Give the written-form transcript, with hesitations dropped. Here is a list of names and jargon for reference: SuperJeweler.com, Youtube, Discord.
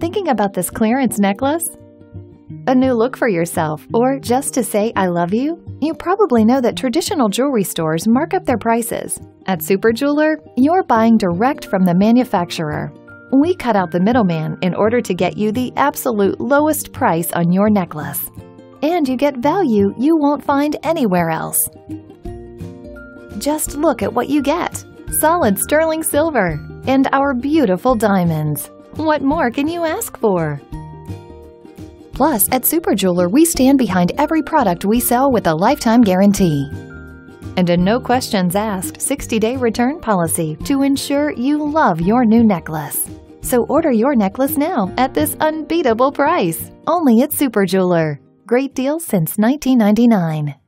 Thinking about this clearance necklace? A new look for yourself, or just to say I love you? You probably know that traditional jewelry stores mark up their prices. At SuperJeweler, you're buying direct from the manufacturer. We cut out the middleman in order to get you the absolute lowest price on your necklace. And you get value you won't find anywhere else. Just look at what you get. Solid sterling silver and our beautiful diamonds. What more can you ask for? Plus, at SuperJeweler, we stand behind every product we sell with a lifetime guarantee. And a no-questions-asked 60-day return policy to ensure you love your new necklace. So order your necklace now at this unbeatable price, only at SuperJeweler. Great deal since 1999.